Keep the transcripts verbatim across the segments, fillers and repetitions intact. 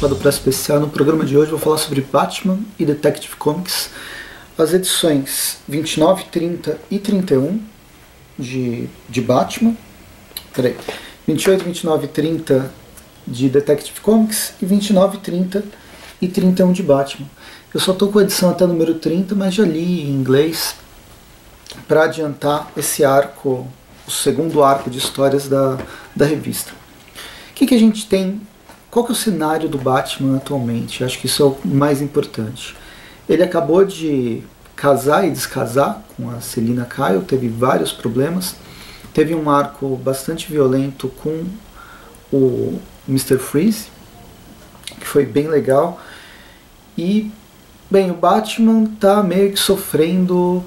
Fantástica do Press P C A. No programa de hoje vou falar sobre Batman e Detective Comics, as edições vinte e nove, trinta e trinta e um de, de Batman, peraí, vinte e oito, vinte e nove e trinta de Detective Comics e vinte e nove, trinta e trinta e um de Batman. Eu só estou com a edição até o número trinta, mas já li em inglês para adiantar esse arco, o segundo arco de histórias da, da revista. O que, que a gente tem? Qual que é o cenário do Batman atualmente? Eu acho que isso é o mais importante. Ele acabou de casar e descasar com a Selina Kyle, teve vários problemas. Teve um arco bastante violento com o mister Freeze, que foi bem legal. E, bem, o Batman tá meio que sofrendo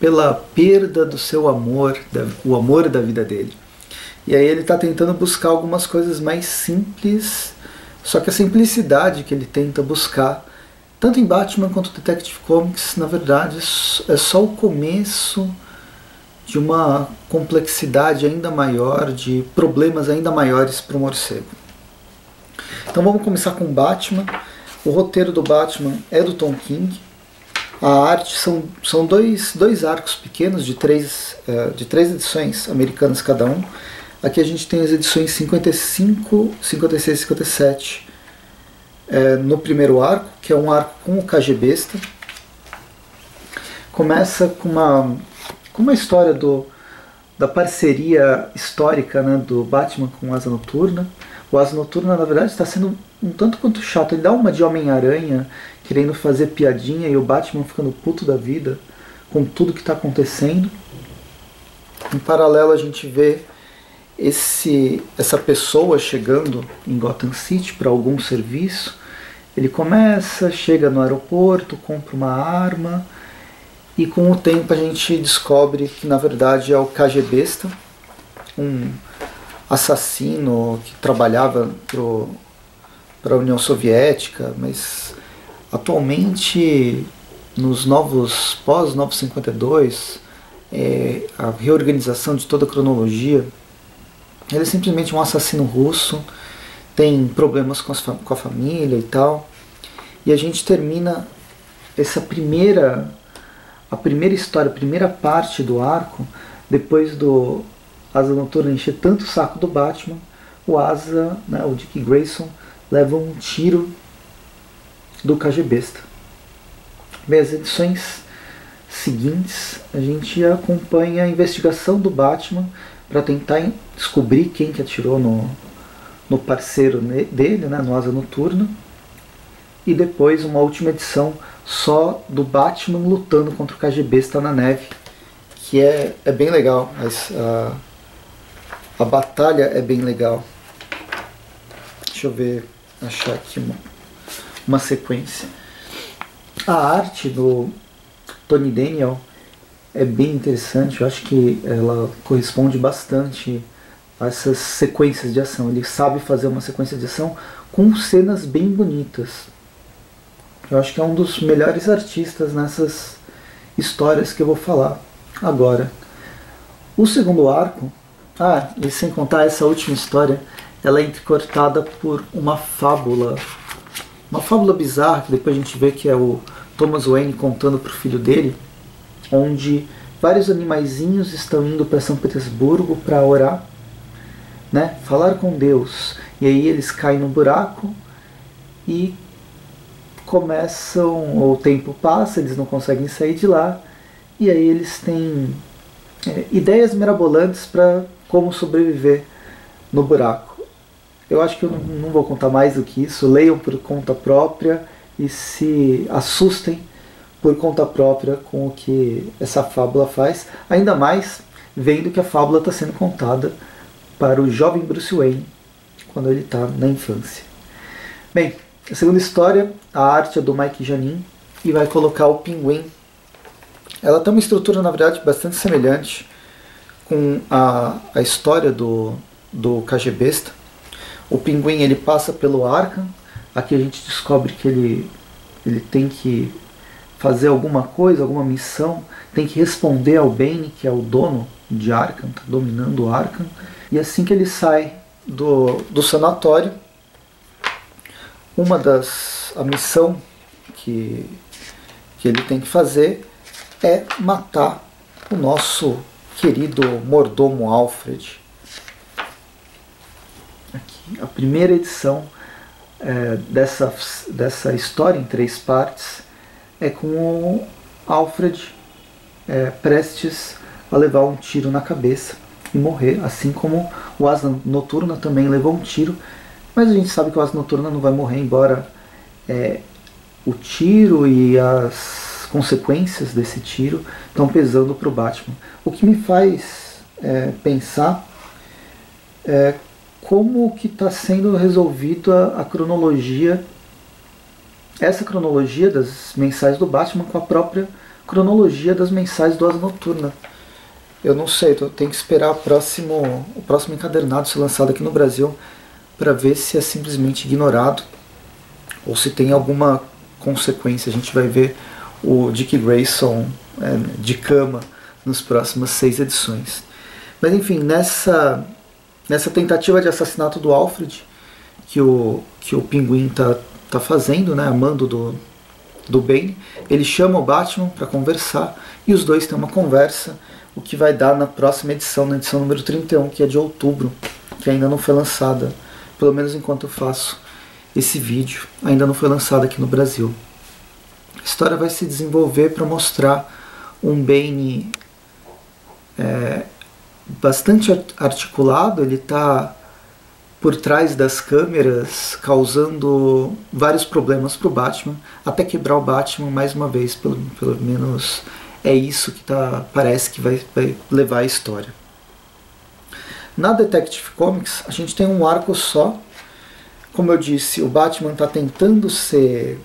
pela perda do seu amor, da, o amor da vida dele. E aí ele está tentando buscar algumas coisas mais simples, só que a simplicidade que ele tenta buscar, tanto em Batman quanto Detective Comics, na verdade é só o começo de uma complexidade ainda maior, de problemas ainda maiores para o morcego. Então vamos começar com Batman. O roteiro do Batman é do Tom King. A arte são, são dois, dois arcos pequenos de três, de três edições americanas cada um. Aqui a gente tem as edições cinquenta e cinco, cinquenta e seis e cinquenta e sete é, no primeiro arco, que é um arco com o KGBesta. Começa com uma, com uma história do, da parceria histórica, né, do Batman com o Asa Noturna. O Asa Noturna, na verdade, está sendo um tanto quanto chato. Ele dá uma de Homem-Aranha, querendo fazer piadinha, e o Batman ficando puto da vida com tudo que está acontecendo. Em paralelo, a gente vê Esse, essa pessoa chegando em Gotham City para algum serviço. Ele começa, chega no aeroporto, compra uma arma, e com o tempo a gente descobre que na verdade é o KGBesta, um assassino que trabalhava para a União Soviética, mas atualmente nos novos pós-novecentos e cinquenta e dois, é, a reorganização de toda a cronologia, ele é simplesmente um assassino russo, tem problemas com, as, com a família e tal. E a gente termina essa primeira, a primeira história, a primeira parte do arco, depois do Asa Noturna encher tanto o saco do Batman, o Asa, né, o Dick Grayson, leva um tiro do KGBesta. Bem, as edições seguintes, a gente acompanha a investigação do Batman para tentar descobrir quem que atirou no, no parceiro dele, né, no Asa Noturna. E depois uma última edição só do Batman lutando contra o KGBesta na neve, que é, é bem legal. Mas a, a batalha é bem legal. Deixa eu ver, achar aqui uma, uma sequência. A arte do Tony Daniel é bem interessante, eu acho que ela corresponde bastante a essas sequências de ação. Ele sabe fazer uma sequência de ação com cenas bem bonitas. Eu acho que é um dos melhores artistas nessas histórias que eu vou falar agora. O segundo arco, ah, e sem contar essa última história, ela é entrecortada por uma fábula, uma fábula bizarra, que depois a gente vê que é o Thomas Wayne contando para o filho dele, onde vários animaizinhos estão indo para São Petersburgo para orar, né, falar com Deus. E aí eles caem no buraco e começam, o tempo passa, eles não conseguem sair de lá, e aí eles têm é, ideias mirabolantes para como sobreviver no buraco. Eu acho que eu não vou contar mais do que isso, leiam por conta própria e se assustem por conta própria com o que essa fábula faz, ainda mais vendo que a fábula está sendo contada para o jovem Bruce Wayne, quando ele está na infância. Bem, a segunda história, a arte é do Mike Janin, e vai colocar o Pinguim. Ela tem uma estrutura, na verdade, bastante semelhante com a, a história do, do KGBesta. O Pinguim, ele passa pelo Arkham, aqui a gente descobre que ele, ele tem que fazer alguma coisa, alguma missão, tem que responder ao Bane, que é o dono de Arkham, está dominando o Arkham. E assim que ele sai do, do sanatório, uma das a missão que, que ele tem que fazer é matar o nosso querido mordomo Alfred. Aqui, a primeira edição é, dessa, dessa história em três partes é com o Alfred é, prestes a levar um tiro na cabeça e morrer, assim como o Asa Noturna também levou um tiro, mas a gente sabe que o Asa Noturna não vai morrer, embora é, o tiro e as consequências desse tiro estão pesando para o Batman. O que me faz é, pensar é, como que está sendo resolvido a, a cronologia, essa cronologia das mensagens do Batman com a própria cronologia das mensagens do Asa Noturna. Eu não sei, eu tenho que esperar o próximo, o próximo encadernado ser lançado aqui no Brasil para ver se é simplesmente ignorado ou se tem alguma consequência. A gente vai ver o Dick Grayson é, de cama nas próximas seis edições. Mas enfim, nessa, nessa tentativa de assassinato do Alfred que o, que o Pinguim tá, tá fazendo, né, a mando do, do Bane, ele chama o Batman para conversar e os dois têm uma conversa, o que vai dar na próxima edição, na edição número trinta e um, que é de outubro, que ainda não foi lançada, pelo menos enquanto eu faço esse vídeo, ainda não foi lançada aqui no Brasil. A história vai se desenvolver para mostrar um Bane é, bastante articulado, ele está por trás das câmeras, causando vários problemas para o Batman, até quebrar o Batman mais uma vez, pelo, pelo menos... É isso que tá, parece que vai, vai levar a história. Na Detective Comics, a gente tem um arco só. Como eu disse, o Batman está tentando ser...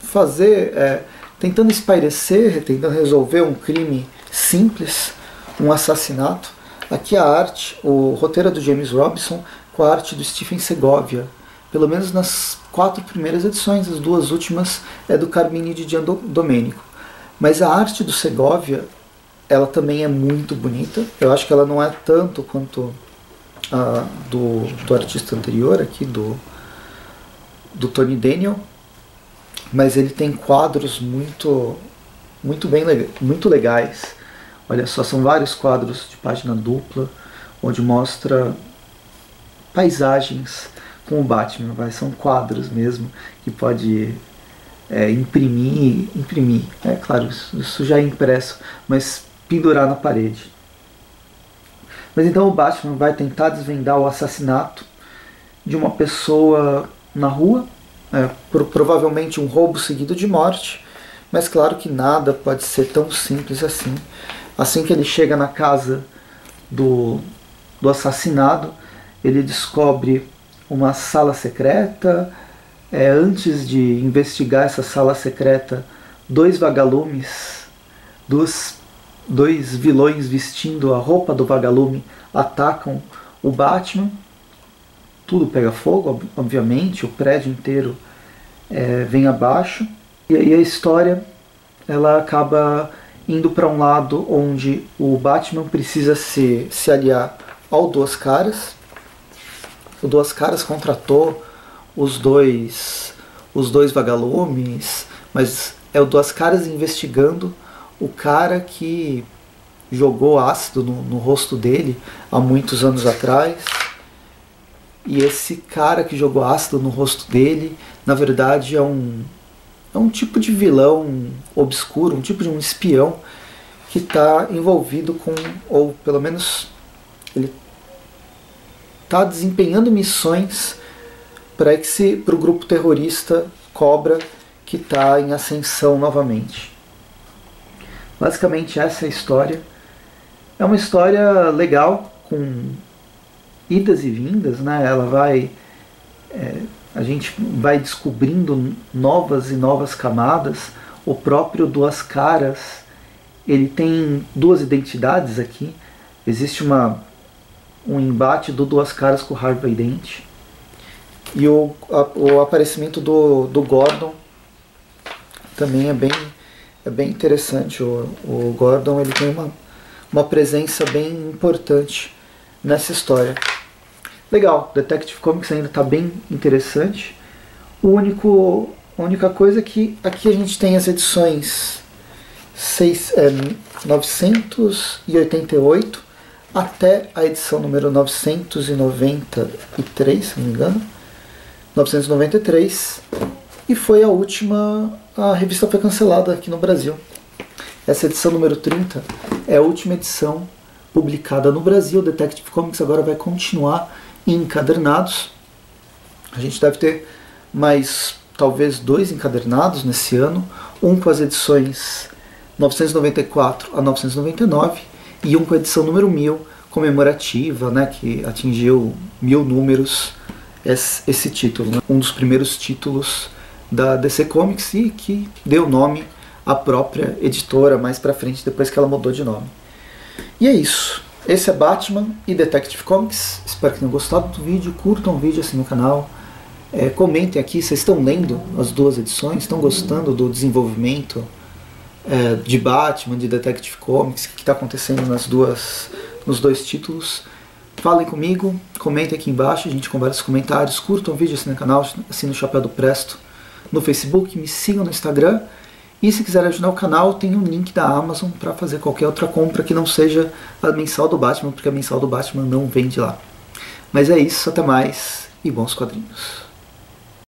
Fazer... É, tentando espairecer, tentando resolver um crime simples, um assassinato. Aqui a arte, o roteiro é do James Robinson, com a arte do Stephen Segovia. Pelo menos nas quatro primeiras edições, as duas últimas é do Carmine e de Giandomenico. Mas a arte do Segovia, ela também é muito bonita. Eu acho que ela não é tanto quanto a do, do artista anterior aqui, do, do Tony Daniel. Mas ele tem quadros muito, muito, bem, muito legais. Olha só, são vários quadros de página dupla, onde mostra paisagens com o Batman. Vai? São quadros mesmo, que pode... É, imprimir, imprimir, é claro, isso, isso já é impresso, mas pendurar na parede. Mas então o Batman vai tentar desvendar o assassinato de uma pessoa na rua, é, pro, provavelmente um roubo seguido de morte, mas claro que nada pode ser tão simples assim. Assim que ele chega na casa do, do assassinado, ele descobre uma sala secreta. É, antes de investigar essa sala secreta, dois vagalumes, dois, dois vilões vestindo a roupa do vagalume atacam o Batman. Tudo pega fogo, obviamente, o prédio inteiro é, vem abaixo. E aí a história ela acaba indo para um lado onde o Batman precisa se, se aliar ao Duas Caras. O Duas Caras contratou os dois os dois vagalumes, mas é o Duas Caras investigando o cara que jogou ácido no, no rosto dele há muitos anos atrás. E esse cara que jogou ácido no rosto dele, na verdade, é um, é um tipo de vilão obscuro, um tipo de um espião que está envolvido com, ou pelo menos ele está desempenhando missões para o grupo terrorista Cobra, que está em ascensão novamente. Basicamente essa é a história. É uma história legal, com idas e vindas, né? Ela vai, é, a gente vai descobrindo novas e novas camadas. O próprio Duas Caras, ele tem duas identidades aqui. Existe uma, um embate do Duas Caras com o Harvey Dent. E o, a, o aparecimento do, do Gordon também é bem, é bem interessante. O, o Gordon ele tem uma, uma presença bem importante nessa história. Legal, Detective Comics ainda está bem interessante. O único, a única coisa é que aqui a gente tem as edições novecentos e oitenta e oito até a edição número novecentos e noventa e três, se não me engano, novecentos e noventa e três, e foi a última, a revista foi cancelada aqui no Brasil. Essa edição número trinta é a última edição publicada no Brasil. Detective Comics agora vai continuar em encadernados. A gente deve ter mais talvez dois encadernados nesse ano, um com as edições novecentos e noventa e quatro a novecentos e noventa e nove e um com a edição número mil, comemorativa, né, que atingiu mil números, esse, esse título, né? Um dos primeiros títulos da D C Comics e que deu nome à própria editora mais pra frente, depois que ela mudou de nome. E é isso. Esse é Batman e Detective Comics. Espero que tenham gostado do vídeo, curtam o vídeo, assim no canal. É, comentem aqui, vocês estão lendo as duas edições, estão gostando do desenvolvimento é, de Batman, de Detective Comics, o que está acontecendo nas duas, nos dois títulos. Falem comigo, comentem aqui embaixo, a gente conversa nos comentários, curtam o vídeo, assinem o canal, assinem o Chapéu do Presto no Facebook, me sigam no Instagram, e se quiserem ajudar o canal, tem um link da Amazon para fazer qualquer outra compra que não seja a mensal do Batman, porque a mensal do Batman não vende lá. Mas é isso, até mais, e bons quadrinhos.